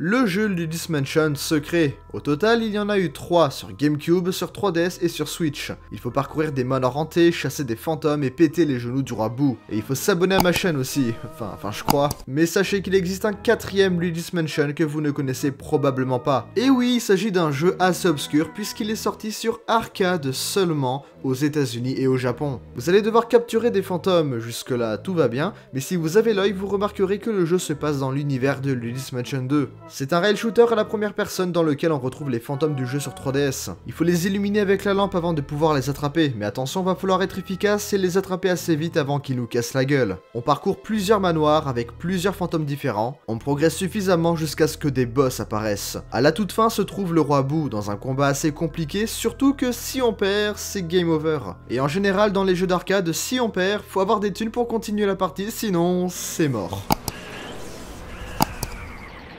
Le jeu Luigi's Mansion Secret. Au total, il y en a eu 3 sur GameCube, sur 3DS et sur Switch. Il faut parcourir des manoirs hantés, chasser des fantômes et péter les genoux du roi Boo. Et il faut s'abonner à ma chaîne aussi, enfin je crois. Mais sachez qu'il existe un 4ème Luigi's Mansion que vous ne connaissez probablement pas. Et oui, il s'agit d'un jeu assez obscur puisqu'il est sorti sur arcade seulement aux États-Unis et au Japon. Vous allez devoir capturer des fantômes, jusque là tout va bien, mais si vous avez l'œil, vous remarquerez que le jeu se passe dans l'univers de Luigi's Mansion 2. C'est un rail shooter à la première personne dans lequel on retrouve les fantômes du jeu sur 3DS. Il faut les illuminer avec la lampe avant de pouvoir les attraper, mais attention, va falloir être efficace et les attraper assez vite avant qu'ils nous cassent la gueule. On parcourt plusieurs manoirs avec plusieurs fantômes différents, on progresse suffisamment jusqu'à ce que des boss apparaissent. À la toute fin se trouve le roi Boo dans un combat assez compliqué, surtout que si on perd, c'est game over. Et en général dans les jeux d'arcade, si on perd, faut avoir des thunes pour continuer la partie, sinon c'est mort.